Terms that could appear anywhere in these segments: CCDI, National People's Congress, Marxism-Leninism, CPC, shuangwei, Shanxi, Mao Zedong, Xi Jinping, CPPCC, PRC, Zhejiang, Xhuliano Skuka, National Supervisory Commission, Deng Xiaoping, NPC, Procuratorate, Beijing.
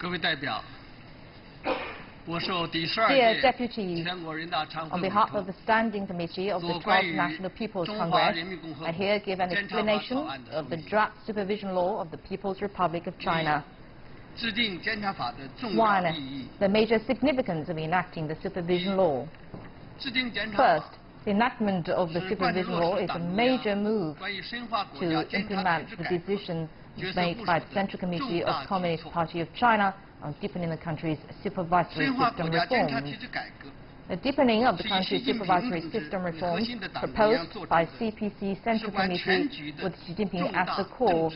Dear Deputy, on behalf of the Standing Committee of the 12th National People's Congress, I here give an explanation of the draft supervision law of the People's Republic of China. 1. The major significance of enacting the supervision law. First, the enactment of the supervision law is a major move to implement the decision made by the Central Committee of Communist Party of China on deepening the country's supervisory system reforms. The deepening of the country's supervisory system reforms proposed by CPC Central Committee with Xi Jinping at the core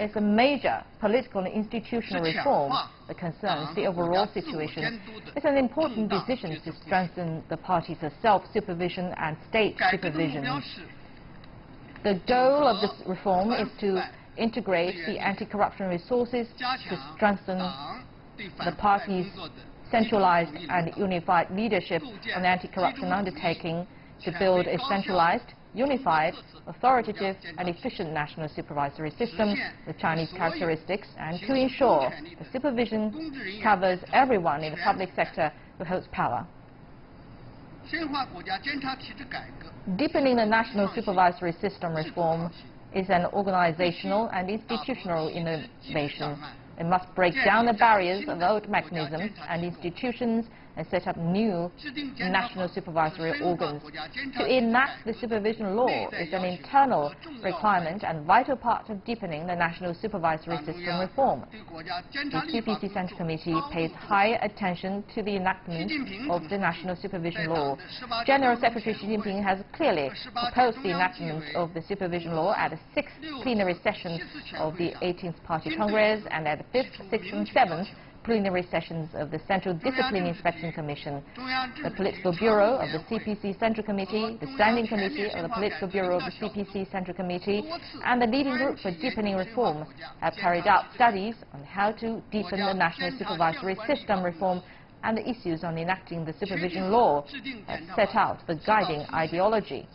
is a major political and institutional reform that concerns the overall situation. It's an important decision to strengthen the parties' self-supervision and state supervision. The goal of this reform is to integrate the anti-corruption resources to strengthen the parties' centralized and unified leadership on the anti-corruption undertaking to build a centralized, unified, authoritative and efficient national supervisory system with Chinese characteristics and to ensure the supervision covers everyone in the public sector who holds power. Deepening the national supervisory system reform is an organizational and institutional innovation. It must break down the barriers of old mechanisms and institutions and set up new national supervisory organs. To enact the supervision law is an internal requirement and vital part of deepening the national supervisory system reform. The CPC Central Committee pays high attention to the enactment of the national supervision law. General Secretary Xi Jinping has clearly proposed the enactment of the supervision law at the 6th plenary session of the 18th Party Congress and at the 5th, 6th and 7th plenary sessions of the Central Discipline Inspection Commission. The Political Bureau of the CPC Central Committee, the Standing Committee of the Political Bureau of the CPC Central Committee, and the Leading Group for Deepening Reform have carried out studies on how to deepen the national supervisory system reform and the issues on enacting the supervision law that set out the guiding ideology,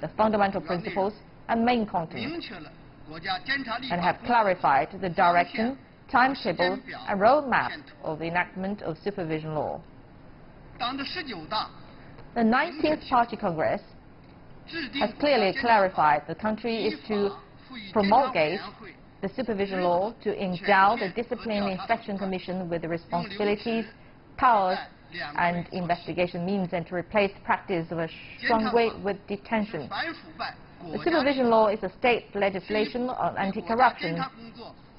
the fundamental principles and main content, and have clarified the direction, timetable and roadmap of the enactment of supervision law. The 19th Party Congress has clearly clarified the country is to promulgate the supervision law to endow the Discipline Inspection Commission with the responsibilities, powers and investigation means and to replace the practice of a shuangwei with detention. The supervision law is a state legislation on anti-corruption,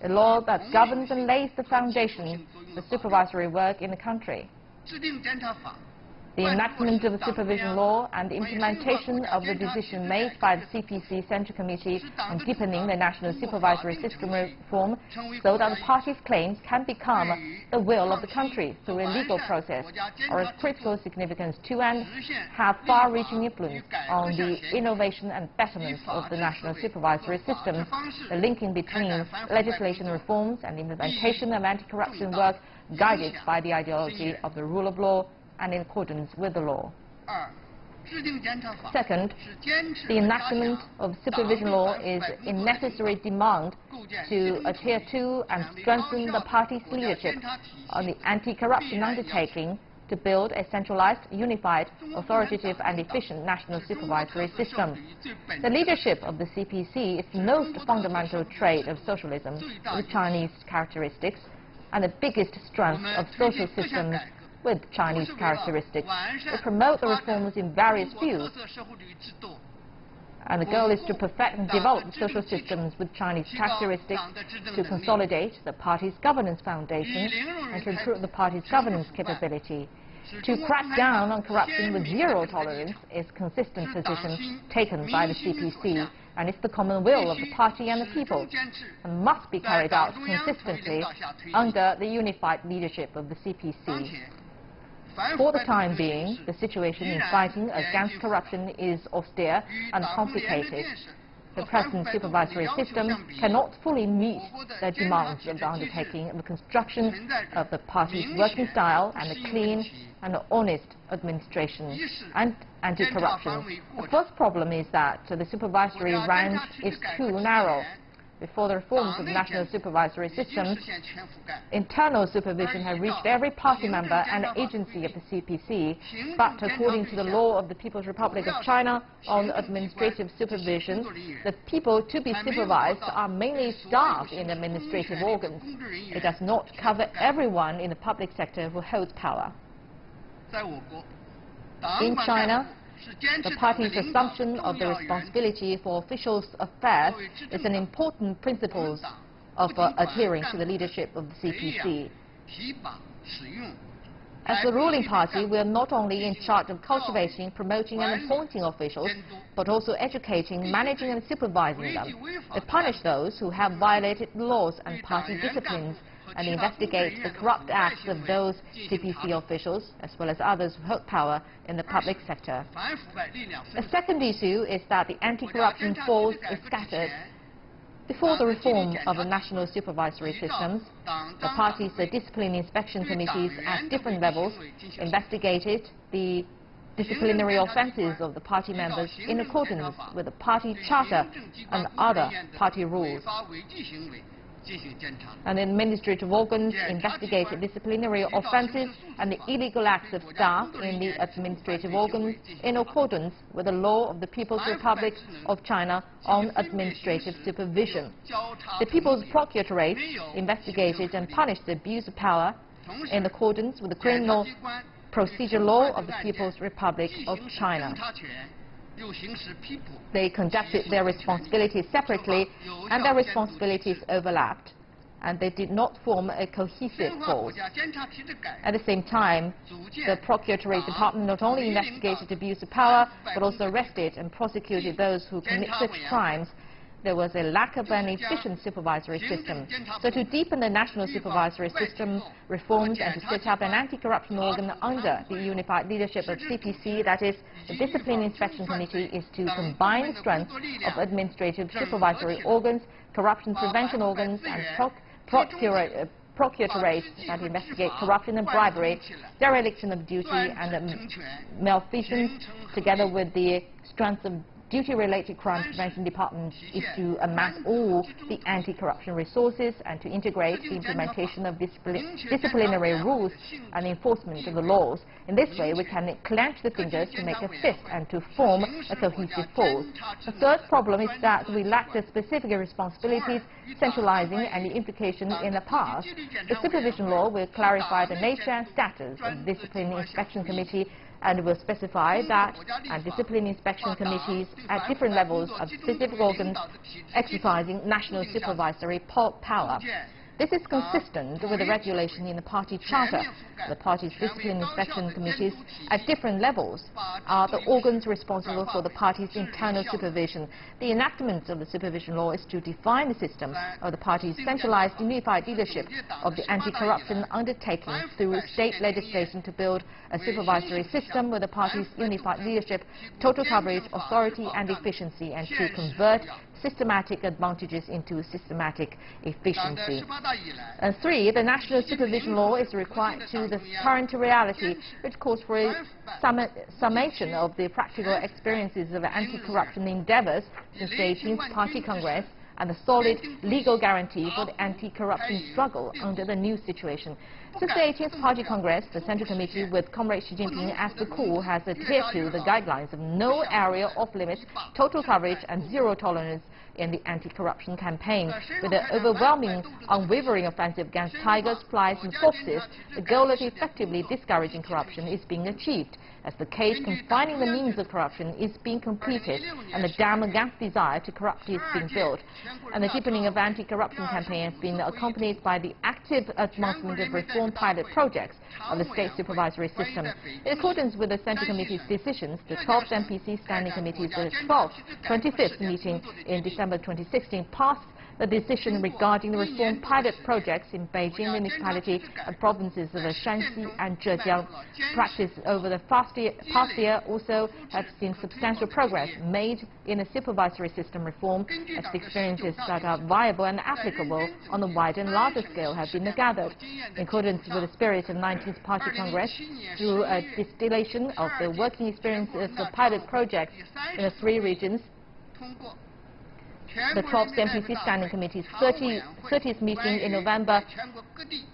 a law that governs and lays the foundation for supervisory work in the country. The enactment of the supervision law and the implementation of the decision made by the CPC Central Committee on deepening the national supervisory system reform so that the parties' claims can become the will of the country through a legal process are of critical significance to and have far-reaching influence on the innovation and betterment of the national supervisory system. The linking between legislation reforms and implementation of anti-corruption work guided by the ideology of the rule of law and in accordance with the law. 2nd, the enactment of supervision law is a necessary demand to adhere to and strengthen the party's leadership on the anti-corruption undertaking to build a centralized, unified, authoritative and efficient national supervisory system. The leadership of the CPC is the most fundamental trait of socialism, with Chinese characteristics, and the biggest strength of social systems with Chinese characteristics, to promote the reforms in various fields. And the goal is to perfect and develop social systems with Chinese characteristics, to consolidate the party's governance foundation and to improve the party's governance capability. To crack down on corruption with zero tolerance is a consistent position taken by the CPC, and it's the common will of the party and the people, and must be carried out consistently under the unified leadership of the CPC. For the time being, the situation in fighting against corruption is austere and complicated. The present supervisory system cannot fully meet the demands of the undertaking of the construction of the party's working style and a clean and honest administration and anti-corruption. The first problem is that the supervisory range is too narrow. Before the reforms of the national supervisory system, internal supervision had reached every party member and agency of the CPC, but according to the law of the People's Republic of China on administrative supervision, the people to be supervised are mainly staff in administrative organs. It does not cover everyone in the public sector who holds power. In China, the party's assumption of the responsibility for officials' affairs is an important principle of adhering to the leadership of the CPC. As the ruling party, we are not only in charge of cultivating, promoting and appointing officials, but also educating, managing and supervising them. We punish those who have violated laws and party disciplines, and investigate the corrupt acts of those CPC officials, as well as others who hold power in the public sector. The second issue is that the anti-corruption force is scattered. Before the reform of the national supervisory systems, the party's discipline inspection committees at different levels investigated the disciplinary offenses of the party members in accordance with the party charter and other party rules. And administrative organs investigated disciplinary offenses and the illegal acts of staff in the administrative organs in accordance with the law of the People's Republic of China on administrative supervision. The People's Procuratorate investigated and punished the abuse of power in accordance with the criminal procedure law of the People's Republic of China. They conducted their responsibilities separately, and their responsibilities overlapped, and they did not form a cohesive force. At the same time, the Procuratorate Department not only investigated abuse of power, but also arrested and prosecuted those who commit such crimes. There was a lack of an efficient supervisory system. So to deepen the national supervisory system reforms and to set up an anti-corruption organ under the unified leadership of CPC, that is, the Discipline Inspection Committee, is to combine strengths of administrative supervisory organs, corruption prevention organs, and procuratorate that investigate corruption and bribery, dereliction of duty and malfeasance, together with the strength of duty-related crime prevention department, is to amass all the anti-corruption resources and to integrate the implementation of disciplinary rules and enforcement of the laws. In this way, we can clench the fingers to make a fist and to form a cohesive force. The third problem is that we lack the specific responsibilities, centralizing and the implication in the past. The supervision law will clarify the nature and status of the Discipline Inspection Committee, and will specify that discipline inspection committees at different levels of specific organs exercising national supervisory power. This is consistent with the regulation in the party charter. The party's discipline inspection committees at different levels are the organs responsible for the party's internal supervision. The enactment of the supervision law is to define the system of the party's centralized unified leadership of the anti-corruption undertaking through state legislation to build a supervisory system with the party's unified leadership, total coverage, authority and efficiency, and to convert systematic advantages into systematic efficiency. And three, the national supervision law is required to the current reality, which calls for a summation of the practical experiences of anti-corruption endeavors since the 18th Party Congress, and a solid legal guarantee for the anti-corruption struggle under the new situation. Since the 18th Party Congress, the Central Committee with Comrade Xi Jinping as the core has adhered to the guidelines of no area off limits, total coverage and zero tolerance in the anti-corruption campaign. With the overwhelming, unwavering offensive against tigers, flies and foxes, the goal of effectively discouraging corruption is being achieved, as the cage confining the means of corruption is being completed and the dam against desire to corrupt is being built. And the deepening of anti-corruption campaign has been accompanied by the active advancement of reform pilot projects of the state supervisory system. In accordance with the Central Committee's decisions, the 12th NPC Standing Committee for its 25th meeting in December 2016 passed the decision regarding the reform pilot projects in Beijing municipality and provinces of Shanxi and Zhejiang. Practice over the past year also has seen substantial progress made in the supervisory system reform, as the experiences that are viable and applicable on a wider and larger scale have been gathered. In accordance with the spirit of 19th Party Congress, through a distillation of the working experiences of pilot projects in the three regions, The 12th NPC Standing Committee's 30th meeting in November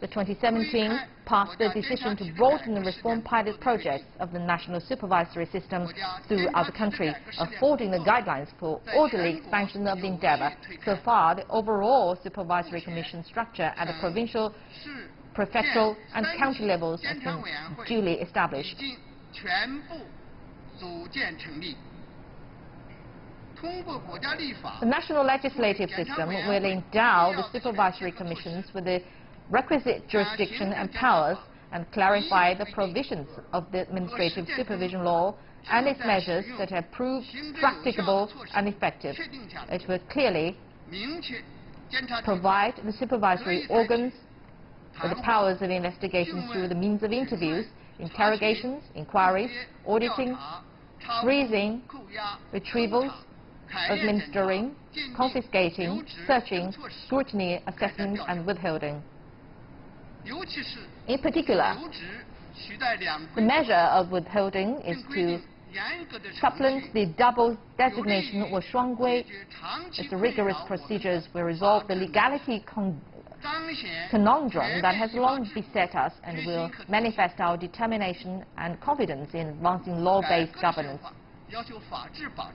2017 passed the decision to broaden the reform pilot projects of the national supervisory system throughout the country, affording the guidelines for orderly expansion of the endeavor. So far, the overall supervisory commission structure at the provincial, prefectural and county levels has been duly established. The national legislative system will endow the supervisory commissions with the requisite jurisdiction and powers and clarify the provisions of the administrative supervision law and its measures that have proved practicable and effective. It will clearly provide the supervisory organs with the powers of investigation through the means of interviews, interrogations, inquiries, auditing, freezing, retrievals, administering, confiscating, searching, scrutiny, assessment and withholding. In particular, the measure of withholding is to supplement the double designation or shuangwei. Its rigorous procedures will resolve the legality conundrum that has long beset us and will manifest our determination and confidence in advancing law-based governance.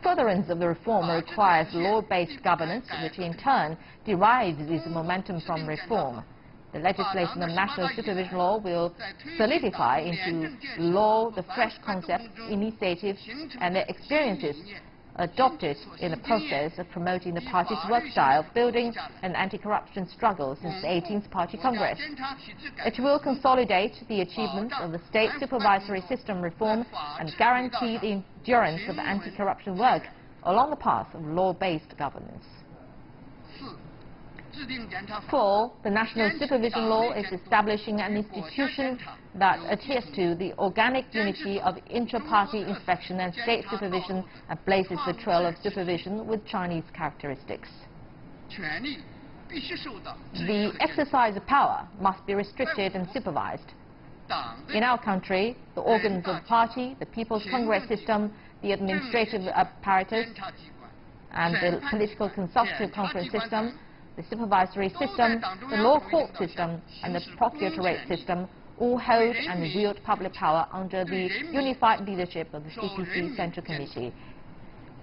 Furtherance of the reform requires law-based governance, which in turn derives its momentum from reform. The legislation of national supervision law will solidify into law the fresh concepts, initiatives, and the experiences adopted in the process of promoting the party's work style, building an anti-corruption struggle since the 18th Party Congress. It will consolidate the achievements of the state supervisory system reform and guarantee the endurance of anti-corruption work along the path of law-based governance. 4. The National Supervision Law is establishing an institution that adheres to the organic unity of intra-party inspection and state supervision and blazes the trail of supervision with Chinese characteristics. The exercise of power must be restricted and supervised. In our country, the organs of the party, the People's Congress system, the administrative apparatus, and the political consultative conference system, the supervisory system, the law court system, and the procuratorate system all hold and wield public power under the unified leadership of the CPC Central Committee.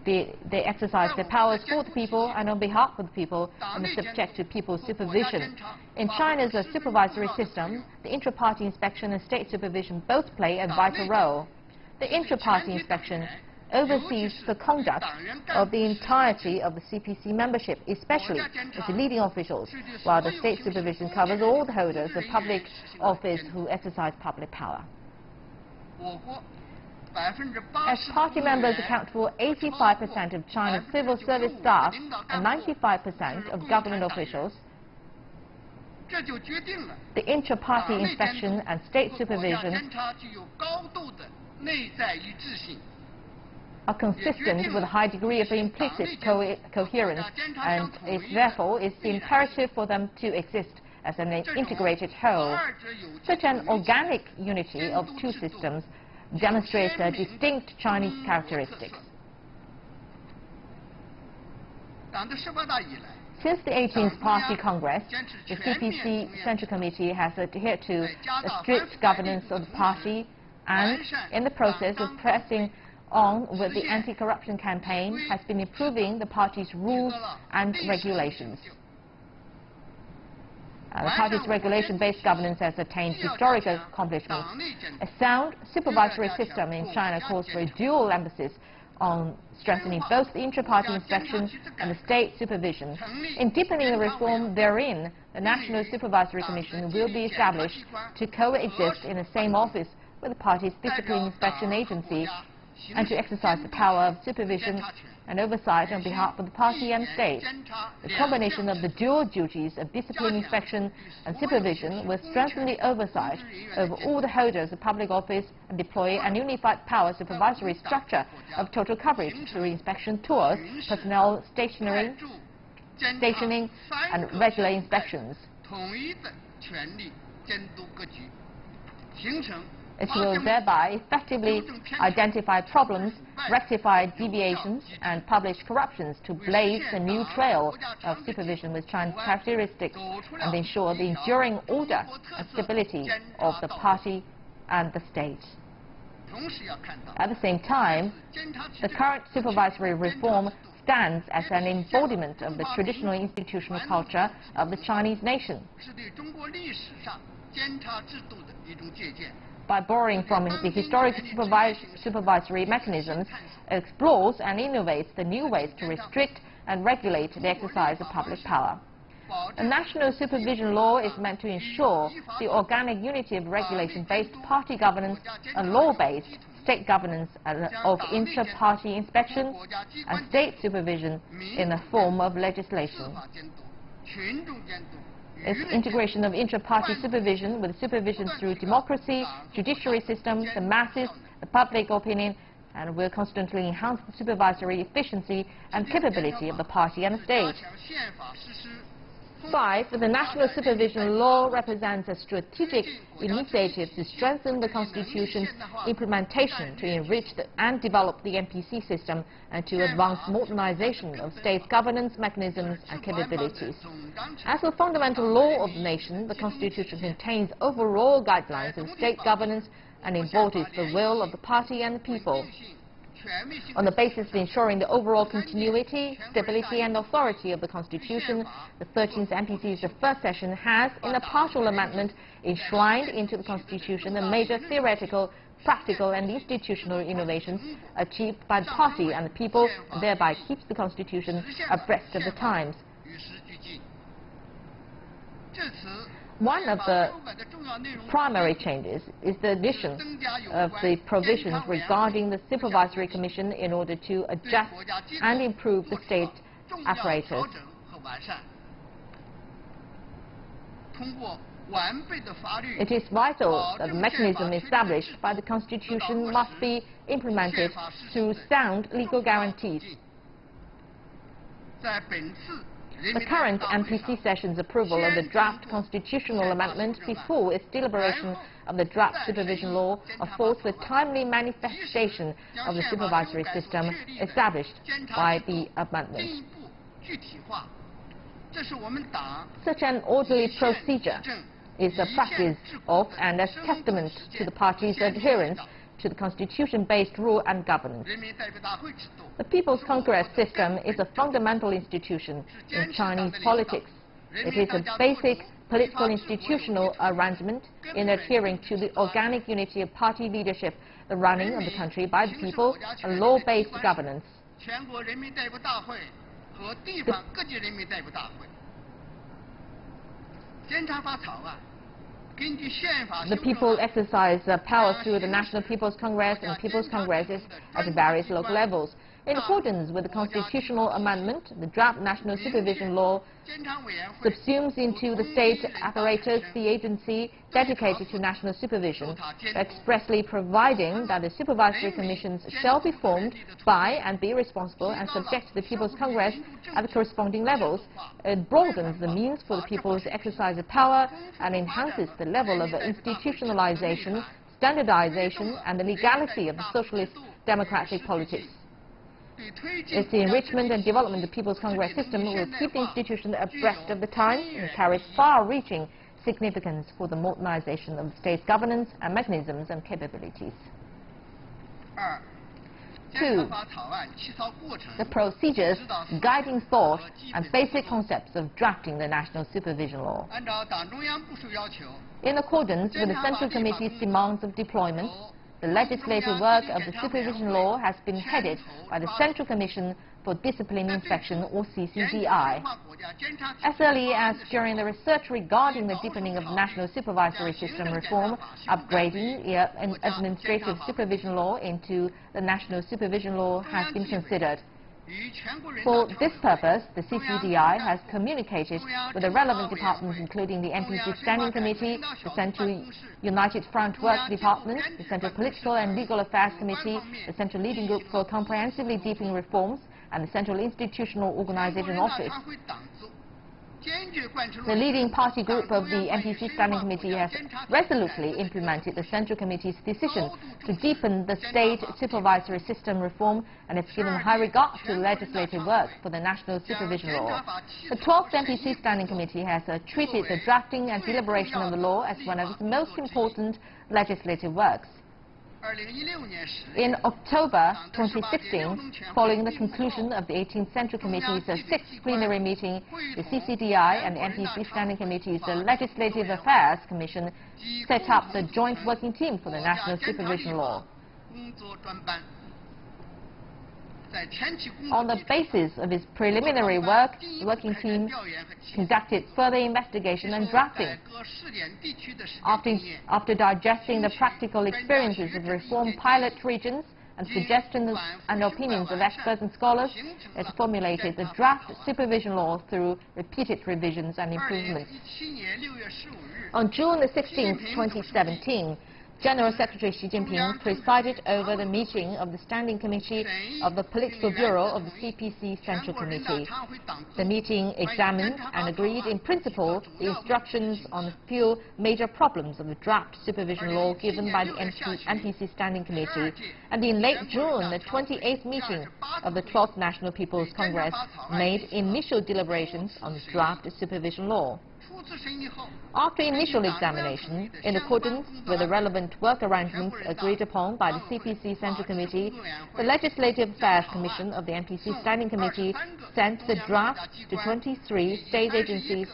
They exercise their powers for the people and on behalf of the people and are subject to people's supervision. In China's supervisory system, the intra-party inspection and state supervision both play a vital role. The intra-party inspection oversees the conduct of the entirety of the CPC membership, especially its leading officials, while the state supervision covers all the holders of public office who exercise public power. As party members account for 85% of China's civil service staff and 95% of government officials, the intra-party inspection and state supervision are consistent with a high degree of implicit coherence, and therefore is imperative for them to exist as an integrated whole. Such an organic unity of two systems demonstrates a distinct Chinese characteristic. Since the 18th Party Congress, the CPC Central Committee has adhered to the strict governance of the party and, in the process of pressing on with the anti-corruption campaign, has been improving the party's rules and regulations. The party's regulation-based governance has attained historic accomplishments. A sound supervisory system in China calls for a dual emphasis on strengthening both the intra-party inspection and the state supervision. In deepening the reform therein, the National Supervisory Commission will be established to coexist in the same office with the party's discipline inspection agency and to exercise the power of supervision and oversight on behalf of the party and state. The combination of the dual duties of discipline inspection and supervision will strengthen the oversight over all the holders of public office and deploy an unified power supervisory structure of total coverage through inspection tours, personnel stationing, and regular inspections. It will thereby effectively identify problems, rectify deviations, and publish corruptions to blaze a new trail of supervision with China's characteristics and ensure the enduring order and stability of the party and the state. At the same time, the current supervisory reform stands as an embodiment of the traditional institutional culture of the Chinese nation. By borrowing from the historic supervisory mechanisms, it explores and innovates the new ways to restrict and regulate the exercise of public power. The national supervision law is meant to ensure the organic unity of regulation-based party governance and law-based state governance of inter-party inspection and state supervision in the form of legislation. Its integration of intra-party supervision with supervision through democracy, judiciary systems, the masses, the public opinion, and will constantly enhance the supervisory efficiency and capability of the party and the state. 5. The National Supervision Law represents a strategic initiative to strengthen the Constitution's implementation, to enrich and develop the NPC system, and to advance modernization of state governance mechanisms and capabilities. As a fundamental law of the nation, the Constitution contains overall guidelines of state governance and embodies the will of the party and the people. On the basis of ensuring the overall continuity, stability and authority of the Constitution, the 13th NPC's first session has, in a partial amendment, enshrined into the Constitution the major theoretical, practical and institutional innovations achieved by the party and the people, and thereby keeps the Constitution abreast of the times. One of the primary changes is the addition of the provisions regarding the Supervisory Commission in order to adjust and improve the state apparatus. It is vital that the mechanism established by the Constitution must be implemented through sound legal guarantees. The current NPC session's approval of the draft constitutional amendment before its deliberation of the draft supervision law affords the timely manifestation of the supervisory system established by the amendment. Such an orderly procedure is a practice of and a testament to the party's adherence to the constitution-based rule and governance. The People's Congress system is a fundamental institution in Chinese politics. It is a basic political institutional arrangement in adhering to the organic unity of party leadership, the running of the country by the people, and law-based governance. The people exercise power through the National People's Congress and People's Congresses at various local levels. In accordance with the constitutional amendment, the draft National Supervision Law subsumes into the state apparatus the agency dedicated to national supervision, expressly providing that the Supervisory Commissions shall be formed by and be responsible and subject to the People's Congress at the corresponding levels. It broadens the means for the people to exercise power and enhances the level of institutionalization, standardization, and the legality of the socialist democratic politics. It's the enrichment and development of the People's Congress system will keep the institution abreast of the time and carries far-reaching significance for the modernization of the state's governance and mechanisms and capabilities. 2. The procedures, guiding thought, and basic concepts of drafting the National Supervision Law. In accordance with the Central Committee's demands of deployment, the legislative work of the Supervision Law has been headed by the Central Commission for Discipline Inspection, or CCDI. As early as during the research regarding the deepening of national supervisory system reform, upgrading an administrative supervision law into the National Supervision Law has been considered. For this purpose, the CCDI has communicated with the relevant departments, including the NPC Standing Committee, the Central United Front Work Department, the Central Political and Legal Affairs Committee, the Central Leading Group for Comprehensively Deepening Reforms, and the Central Institutional Organization Office. The leading party group of the NPC Standing Committee has resolutely implemented the Central Committee's decision to deepen the state supervisory system reform and has given high regard to legislative work for the National Supervision Law. The 12th NPC Standing Committee has treated the drafting and deliberation of the law as one of its most important legislative works. In October 2016, following the conclusion of the 18th Central Committee's sixth plenary meeting, the CCDI and the NPC Standing Committee's Legislative Affairs Commission set up the Joint Working Team for the National Supervision Law. On the basis of its preliminary work, the working team conducted further investigation and drafting. After digesting the practical experiences of reform pilot regions and suggestions and opinions of experts and scholars, it formulated the draft supervision law through repeated revisions and improvements. On June 16, 2017, General Secretary Xi Jinping presided over the meeting of the Standing Committee of the Political Bureau of the CPC Central Committee. The meeting examined and agreed in principle the instructions on a few major problems of the draft supervision law given by the NPC Standing Committee. And in late June, the 28th meeting of the 12th National People's Congress made initial deliberations on the draft supervision law. After initial examination, in accordance with the relevant work arrangements agreed upon by the CPC Central Committee, the Legislative Affairs Commission of the NPC Standing Committee sent the draft to 23 state agencies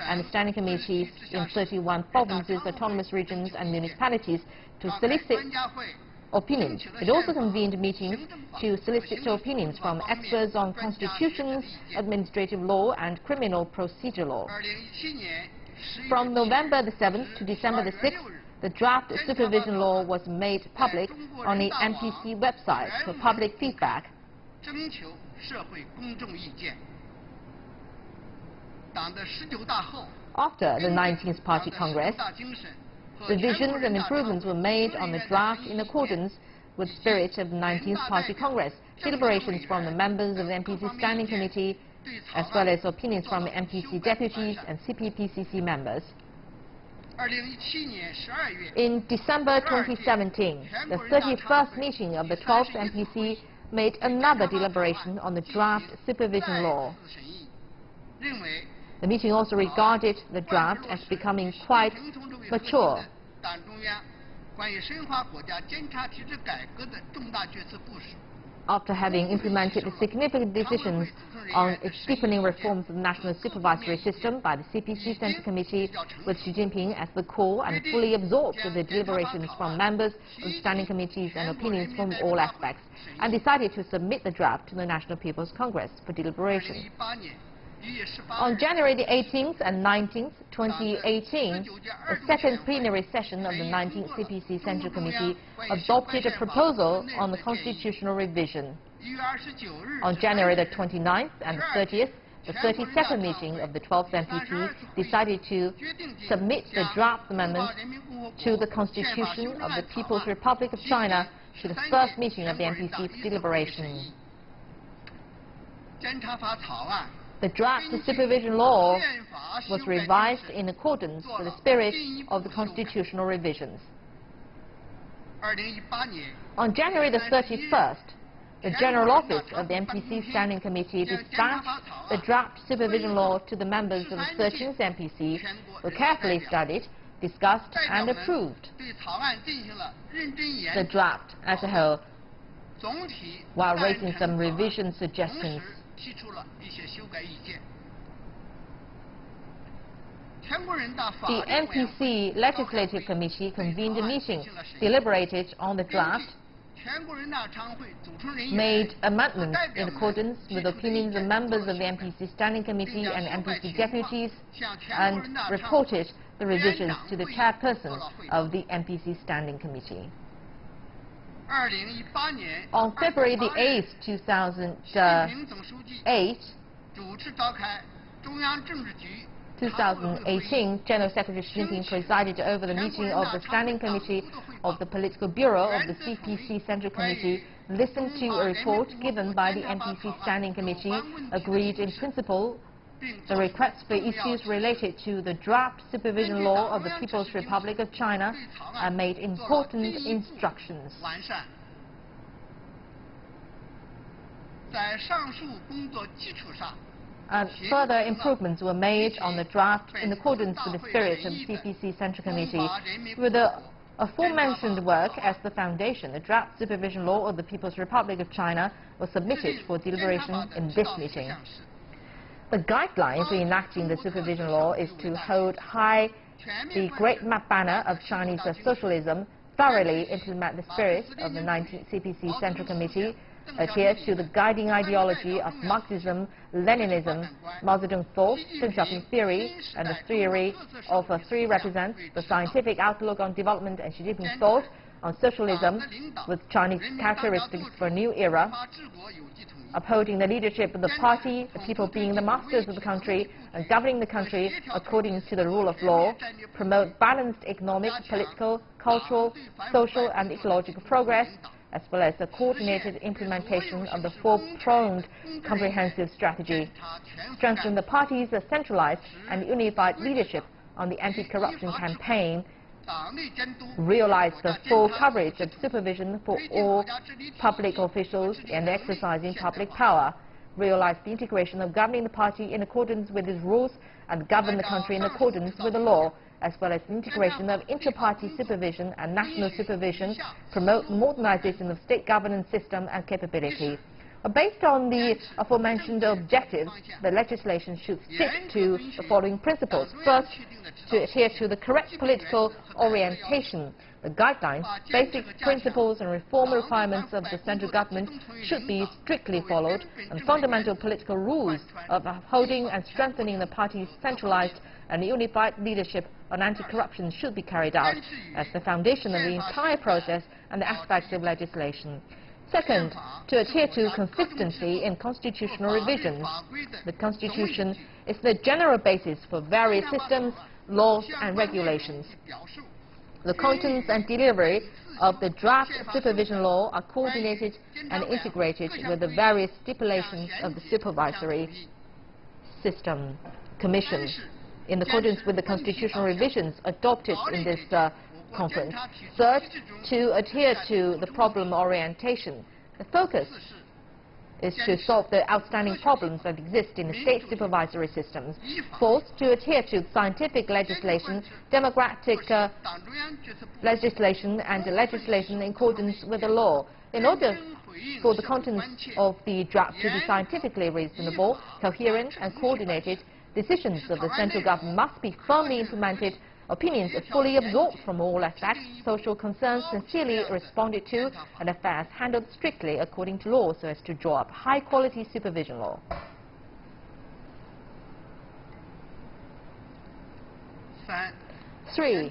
and the Standing Committees in 31 provinces, autonomous regions and municipalities to solicit opinions. It also convened meetings to solicit opinions from experts on constitutions, administrative law and criminal procedure law. From November the 7th to December the 6th, the draft supervision law was made public on the NPC website for public feedback. After the 19th Party Congress, revisions and improvements were made on the draft in accordance with the spirit of the 19th Party Congress. Deliberations from the members of the NPC Standing Committee, as well as opinions from the NPC deputies and CPPCC members. In December 2017, the 31st meeting of the 12th NPC made another deliberation on the draft supervision law. The meeting also regarded the draft as becoming quite mature. After having implemented the significant decisions on its deepening reforms of the national supervisory system by the CPC Central Committee, with Xi Jinping as the core and fully absorbed with the deliberations from members of standing committees and opinions from all aspects, and decided to submit the draft to the National People's Congress for deliberation. On January the 18th and 19th, 2018, the second plenary session of the 19th CPC Central Committee adopted a proposal on the constitutional revision. On January the 29th and the 30th, the 32nd meeting of the 12th NPC decided to submit the draft amendment to the Constitution of the People's Republic of China to the first meeting of the NPC's deliberation. The draft supervision law was revised in accordance with the spirit of the constitutional revisions. On January the 31st, the General Office of the NPC Standing Committee dispatched the draft supervision law to the members of the 13th NPC, were carefully studied, discussed and approved the draft as a whole, while raising some revision suggestions. The NPC Legislative Committee convened a meeting, deliberated on the draft, made amendments in accordance with opinions of members of the NPC Standing Committee and NPC deputies, and reported the revisions to the chairperson of the NPC Standing Committee. On February the 8th, 2018, General Secretary Xi Jinping presided over the meeting of the Standing Committee of the Political Bureau of the CPC Central Committee, listened to a report given by the NPC Standing Committee, agreed in principle The requests for issues related to the draft supervision law of the People's Republic of China and made important instructions. And further improvements were made on the draft in accordance with the spirit of the CPC Central Committee. With the aforementioned work as the foundation, the draft supervision law of the People's Republic of China was submitted for deliberation in this meeting. The guideline for enacting the supervision law is to hold high the great banner of Chinese socialism, thoroughly implement the spirit of the 19th CPC Central Committee, adhere to the guiding ideology of Marxism-Leninism, Mao Zedong thought, Deng Xiaoping theory, and the theory of three represents the scientific outlook on development and Xi Jinping thought on socialism with Chinese characteristics for a new era, upholding the leadership of the party, the people being the masters of the country, and governing the country according to the rule of law, promote balanced economic, political, cultural, social, and ecological progress, as well as the coordinated implementation of the four-pronged comprehensive strategy, strengthen the party's centralized and unified leadership on the anti-corruption campaign, realize the full coverage of supervision for all public officials and exercising public power, realize the integration of governing the party in accordance with its rules and govern the country in accordance with the law, as well as the integration of inter-party supervision and national supervision, promote modernization of state governance system and capability. Based on the aforementioned objectives, the legislation should stick to the following principles. First, to adhere to the correct political orientation. The guidelines, basic principles and reform requirements of the central government should be strictly followed, and fundamental political rules of upholding and strengthening the party's centralized and unified leadership on anti-corruption should be carried out as the foundation of the entire process and the aspects of legislation. Second, to adhere to consistency in constitutional revisions. The Constitution is the general basis for various systems, laws and regulations. The contents and delivery of the draft supervision law are coordinated and integrated with the various stipulations of the supervisory system commission in accordance with the constitutional revisions adopted in this conference. Third, to adhere to the problem orientation. The focus is to solve the outstanding problems that exist in the state supervisory systems. Fourth, to adhere to scientific legislation, democratic legislation, and legislation in accordance with the law. In order for the contents of the draft to be scientifically reasonable, coherent, and coordinated, decisions of the central government must be firmly implemented, opinions are fully absorbed from all aspects, social concerns sincerely responded to, and affairs handled strictly according to law so as to draw up high-quality supervision law. Three,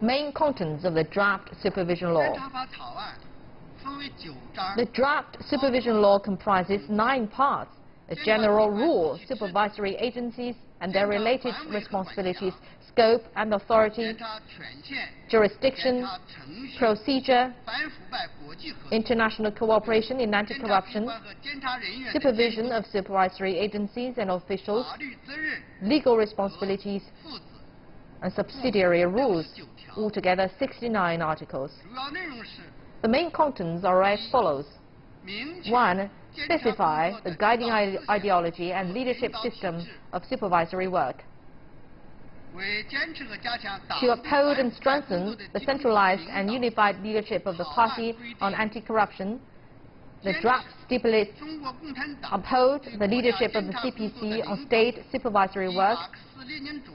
main contents of the draft supervision law. The draft supervision law comprises 9 parts: the general rule, supervisory agencies and their related responsibilities, scope and authority, jurisdiction, procedure, international cooperation in anti-corruption, supervision of supervisory agencies and officials, legal responsibilities, and subsidiary rules, altogether 69 articles. The main contents are as follows. 1. Specify the guiding ideology and leadership system of supervisory work. To uphold and strengthen the centralized and unified leadership of the party on anti-corruption, the draft stipulates uphold the leadership of the CPC on state supervisory work,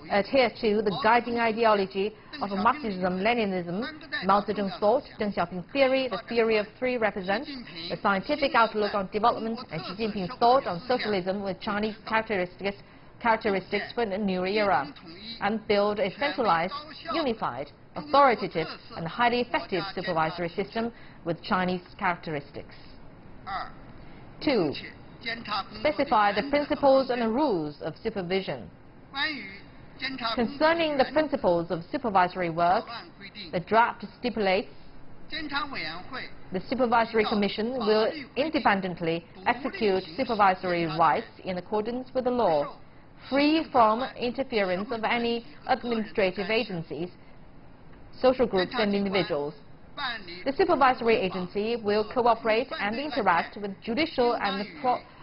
adhere to the guiding ideology of Marxism-Leninism, Mao Zedong thought, Deng Xiaoping theory, the theory of three represents, the scientific outlook on development and Xi Jinping's thought on socialism with Chinese characteristics for a new era, and build a centralized, unified, authoritative and highly effective supervisory system with Chinese characteristics. 2. Specify the principles and the rules of supervision. Concerning the principles of supervisory work, the draft stipulates The Supervisory Commission will independently execute supervisory rights in accordance with the law, free from interference of any administrative agencies, social groups and individuals. The supervisory agency will cooperate and interact with judicial and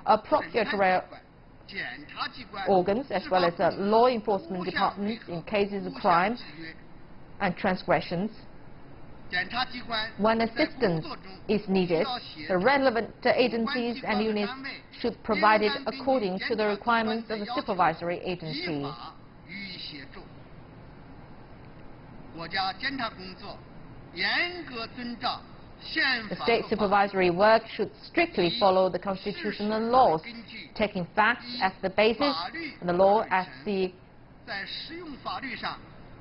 prosecutorial organs, as well as law enforcement departments in cases of crime and transgressions. When assistance is needed, the relevant agencies and units should provide it according to the requirements of the supervisory agency. The state supervisory work should strictly follow the constitution and laws, taking facts as the basis and the law as the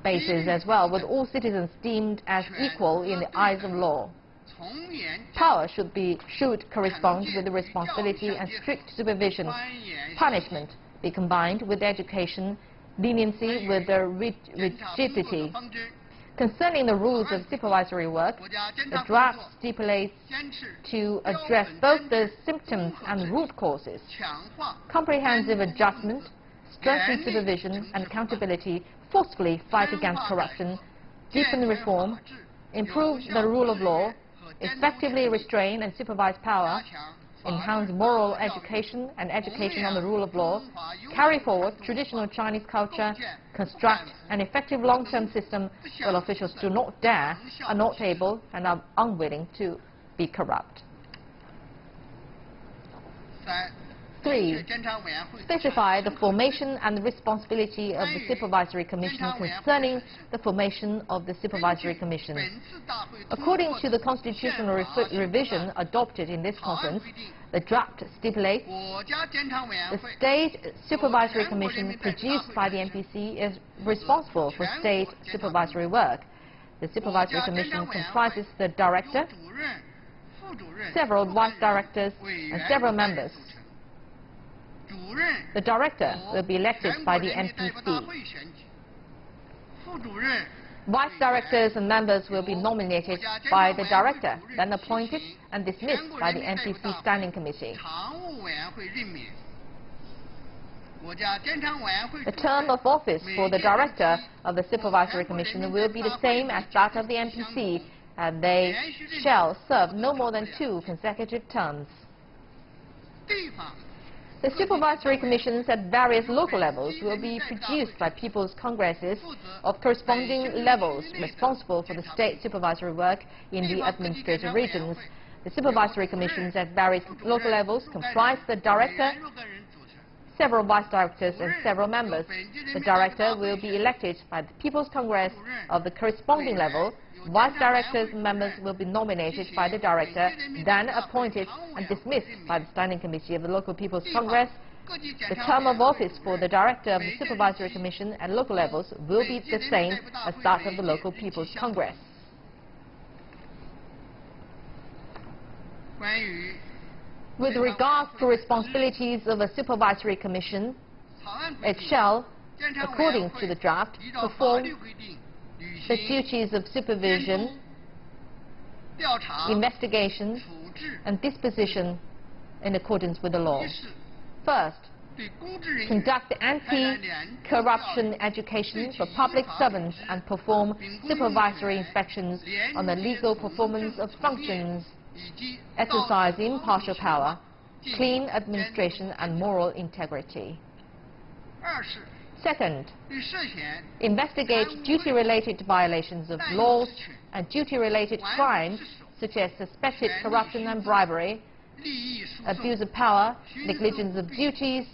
basis as well, with all citizens deemed as equal in the eyes of law. Power should correspond with the responsibility and strict supervision. Punishment be combined with education, leniency with the rigidity. Concerning the rules of supervisory work, the draft stipulates to address both the symptoms and root causes, comprehensive adjustment, strengthen supervision and accountability, forcefully fight against corruption, deepen reform, improve the rule of law, effectively restrain and supervise power, enhance moral education and education on the rule of law, carry forward traditional Chinese culture, construct an effective long-term system where officials do not dare, are not able, and are unwilling to be corrupt. 3. Specify the formation and the responsibility of the Supervisory Commission concerning the formation of the Supervisory Commission. According to the constitutional revision adopted in this conference, the draft stipulates the State Supervisory Commission produced by the NPC is responsible for state supervisory work. The Supervisory Commission comprises the director, several vice directors, and several members. The director will be elected by the NPC. Vice directors and members will be nominated by the director, then appointed and dismissed by the NPC Standing Committee. The term of office for the director of the Supervisory Commission will be the same as that of the NPC, and they shall serve no more than 2 consecutive terms. The supervisory commissions at various local levels will be produced by people's congresses of corresponding levels responsible for the state supervisory work in the administrative regions. The supervisory commissions at various local levels comprise the director, several vice directors and several members. The director will be elected by the people's congress of the corresponding level. Vice directors and members will be nominated by the director, then appointed and dismissed by the Standing Committee of the Local People's Congress. The term of office for the director of the Supervisory Commission at local levels will be the same as that of the Local People's Congress. With regard to responsibilities of a Supervisory Commission, it shall, according to the draft, perform the duties of supervision, investigation, and disposition in accordance with the law. First, conduct anti-corruption education for public servants and perform supervisory inspections on the legal performance of functions, exercise impartial power, clean administration and moral integrity. Second, investigate duty-related violations of laws and duty-related crimes such as suspected corruption and bribery, abuse of power, negligence of duties,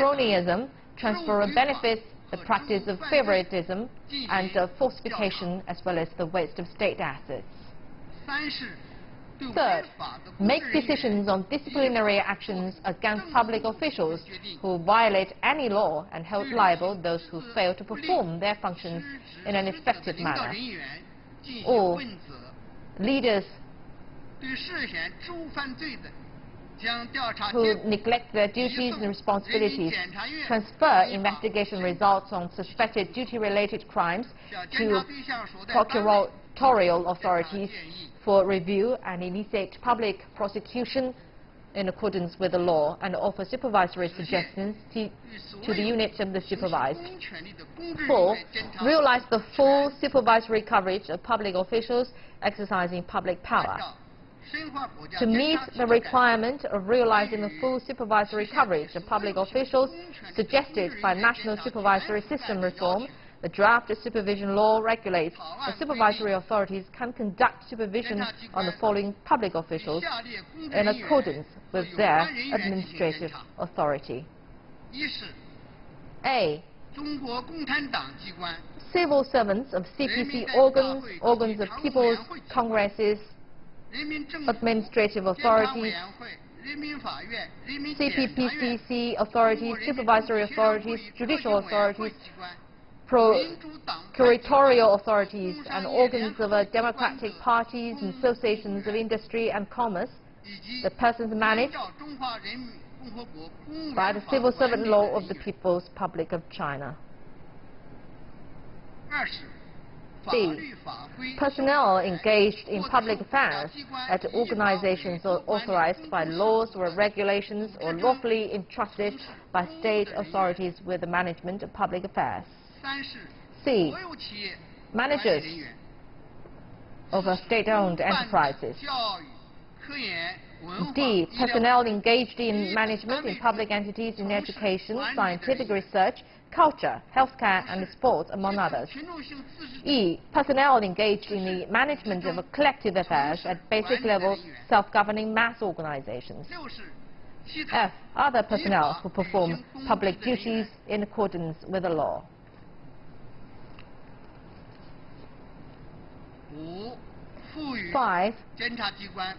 cronyism, transfer of benefits, the practice of favoritism, and falsification, as well as the waste of state assets. Third, make decisions on disciplinary actions against public officials who violate any law and hold liable those who fail to perform their functions in an effective manner. Or leaders who neglect their duties and responsibilities, transfer investigation results on suspected duty-related crimes to procuratorial authorities for review, and initiate public prosecution in accordance with the law, and offer supervisory suggestions to the units of the supervised. 4. Realize the full supervisory coverage of public officials exercising public power. To meet the requirement of realizing the full supervisory coverage of public officials suggested by national supervisory system reform, the draft supervision law regulates that supervisory authorities can conduct supervision on the following public officials in accordance with their administrative authority. A. Civil servants of CPC organs, organs of people's congresses, administrative authorities, CPPCC authorities, supervisory authorities, judicial authorities, procuratorial authorities, and organs of democratic parties and associations of industry and commerce, the persons managed by the civil servant law of the People's Republic of China. B. Personnel engaged in public affairs at organizations authorized by laws or regulations or lawfully entrusted by state authorities with the management of public affairs. C. Managers over state-owned enterprises. D. Personnel engaged in management in public entities in education, scientific research, culture, healthcare, and sports, among others. E. Personnel engaged in the management of collective affairs at basic level self-governing mass organizations. F. Other personnel who perform public duties in accordance with the law. 5.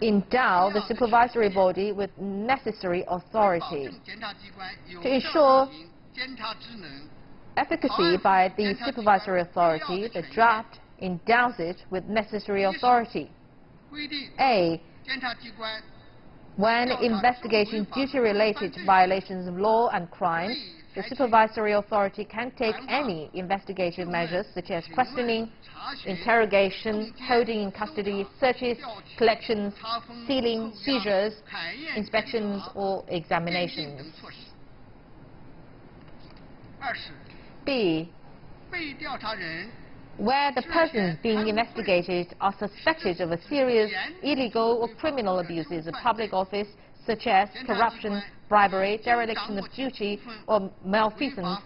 Endow the supervisory body with necessary authority to ensure efficacy by the supervisory authority. The draft endows it with necessary authority. A. When investigating duty-related violations of law and crimes, the supervisory authority can take any investigation measures such as questioning, interrogation, holding in custody, searches, collections, sealing, seizures, inspections, or examinations. B. Where the persons being investigated are suspected of a serious illegal or criminal abuses of public office, such as corruption, bribery, dereliction of duty, or malfeasance,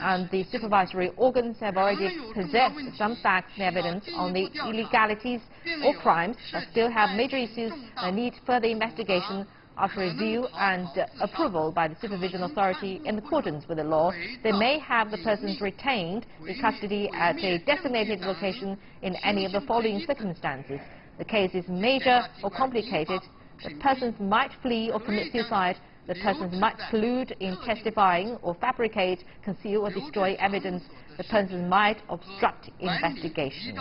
and the supervisory organs have already possessed some facts and evidence on the illegalities or crimes that still have major issues and need further investigation, after review and approval by the supervision authority in accordance with the law, they may have the persons retained in custody at a designated location in any of the following circumstances. The case is major or complicated. The persons might flee or commit suicide. The persons might collude in testifying or fabricate, conceal or destroy evidence. The persons might obstruct investigation.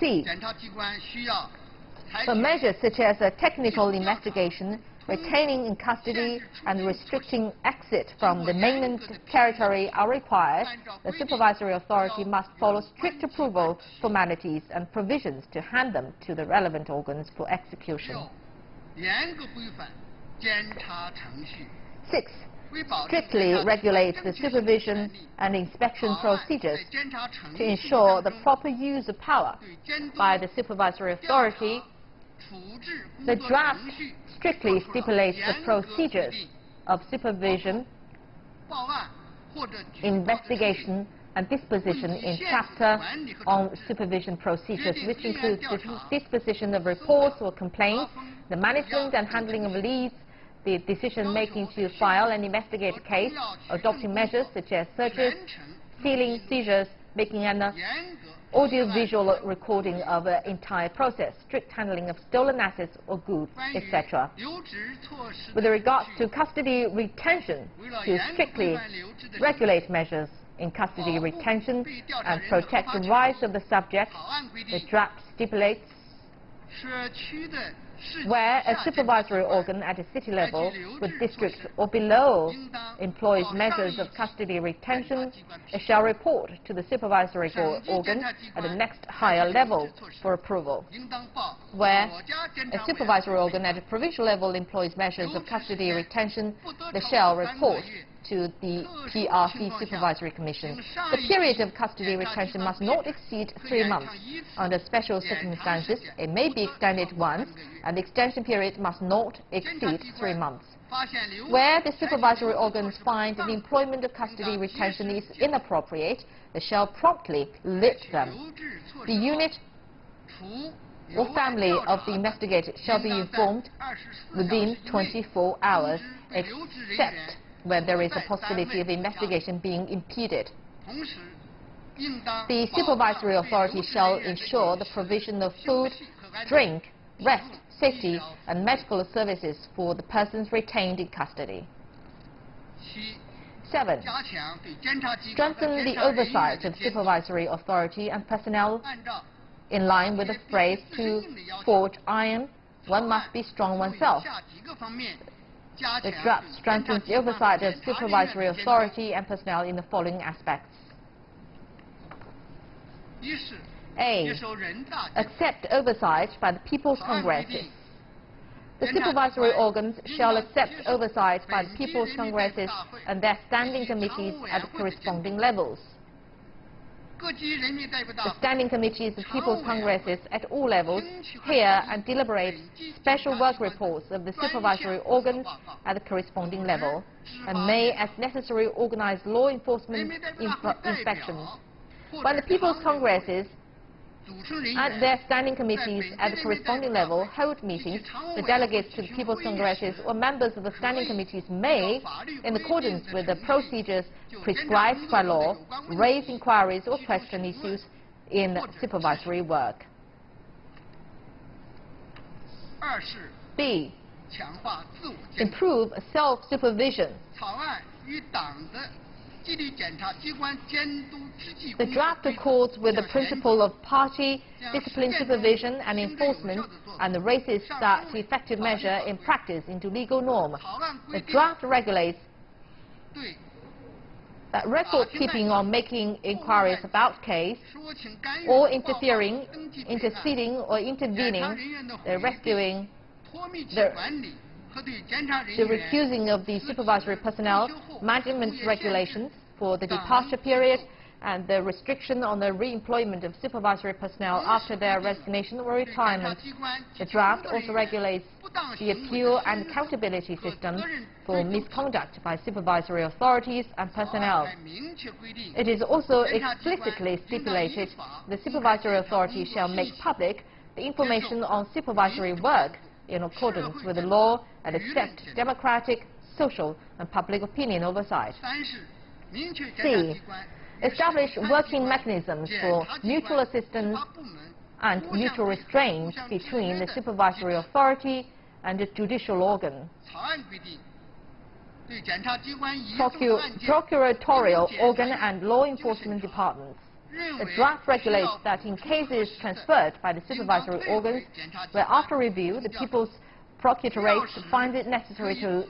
C. For measures such as a technical investigation, retaining in custody and restricting exit from the mainland territory are required, the supervisory authority must follow strict approval formalities and provisions to hand them to the relevant organs for execution. 6. Strictly regulate the supervision and inspection procedures to ensure the proper use of power by the supervisory authority. The draft strictly stipulates the procedures of supervision, investigation, and disposition in chapter on supervision procedures, which includes the disposition of reports or complaints, the management and handling of leads, the decision-making to file and investigate a case, adopting measures such as searches, sealing, seizures, making an audio-visual recording of the entire process, strict handling of stolen assets or goods, etc. With regard to custody retention, to strictly regulate measures in custody retention and protect the rights of the subject, the draft stipulates where a supervisory organ at a city level with district or below employs measures of custody retention, it shall report to the supervisory organ at the next higher level for approval. Where a supervisory organ at a provincial level employs measures of custody retention, they shall report to the PRC Supervisory Commission. The period of custody retention must not exceed 3 months. Under special circumstances, it may be extended once, and the extension period must not exceed 3 months. Where the supervisory organs find the employment of custody retention is inappropriate, they shall promptly lift them. The unit or family of the investigated shall be informed within 24 hours, except where there is a possibility of investigation being impeded. The supervisory authority shall ensure the provision of food, drink, rest, safety, and medical services for the persons retained in custody. 7. Strengthen the oversight of supervisory authority and personnel in line with the phrase "to forge iron, one must be strong oneself." The draft strengthens the oversight of supervisory authority and personnel in the following aspects. A. Accept oversight by the People's Congresses. The supervisory organs shall accept oversight by the People's Congresses and their standing committees at the corresponding levels. The standing committees of People's Congresses at all levels hear and deliberate special work reports of the supervisory organs at the corresponding level, and may, as necessary, organize law enforcement inspections. When the People's Congresses and their standing committees at the corresponding level hold meetings, the delegates to the People's Congresses or members of the standing committees may, in accordance with the procedures prescribed by law, raise inquiries or question issues in supervisory work. B. Improve self-supervision. The draft accords with the principle of party, discipline, supervision and enforcement, and raises that effective measure in practice into legal norm. The draft regulates that record keeping on making inquiries about case or interceding or intervening, the rescuing, the recusing of the supervisory personnel, management regulations for the departure period, and the restriction on the re-employment of supervisory personnel after their resignation or retirement. The draft also regulates the appeal and accountability system for misconduct by supervisory authorities and personnel. It is also explicitly stipulated the supervisory authority shall make public the information on supervisory work in accordance with the law and accept democratic, social and public opinion oversight. C. Establish working mechanisms for mutual assistance and mutual restraint between the supervisory authority and the judicial organ. Procuratorial organ and law enforcement departments. The draft regulates that in cases transferred by the supervisory organs, where after review the People's Procuratorate finds it necessary to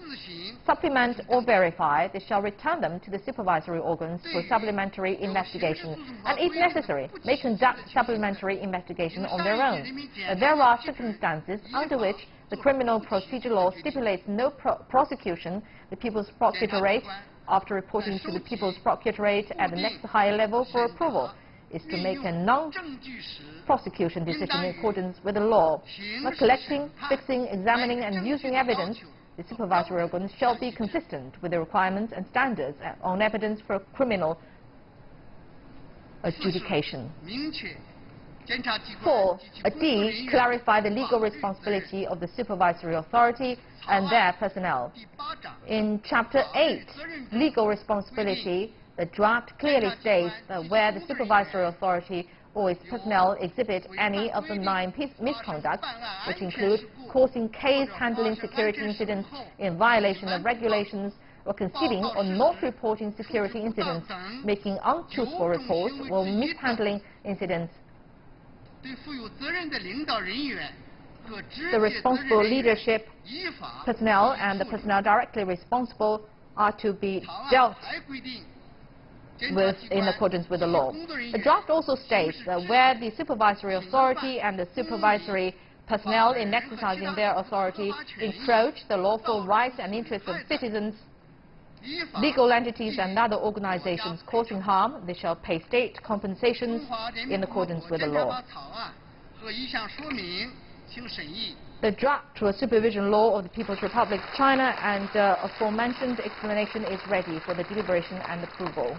supplement or verify, they shall return them to the supervisory organs for supplementary investigation, and if necessary, may conduct supplementary investigation on their own. There are circumstances under which the criminal procedure law stipulates no prosecution. The People's Procuratorate, after reporting to the People's Procuratorate at the next higher level for approval, is to make a non-prosecution decision in accordance with the law. When collecting, fixing, examining and using evidence, the supervisory organs shall be consistent with the requirements and standards on evidence for criminal adjudication. 4. D. Clarify the legal responsibility of the supervisory authority and their personnel. In Chapter 8, Legal Responsibility, the draft clearly states that where the supervisory authority or its personnel exhibit any of the 9 misconducts, which include causing case, handling security incidents in violation of regulations, or concealing or not reporting security incidents, making untruthful reports, or mishandling incidents, The responsible leadership personnel and the personnel directly responsible are to be dealt with in accordance with the law. The draft also states that where the supervisory authority and the supervisory personnel in exercising their authority encroach the lawful rights and interests of citizens, legal entities and other organizations causing harm, they shall pay state compensations in accordance with the law. The draft to a supervision law of the People's Republic of China and aforementioned explanation is ready for the deliberation and approval.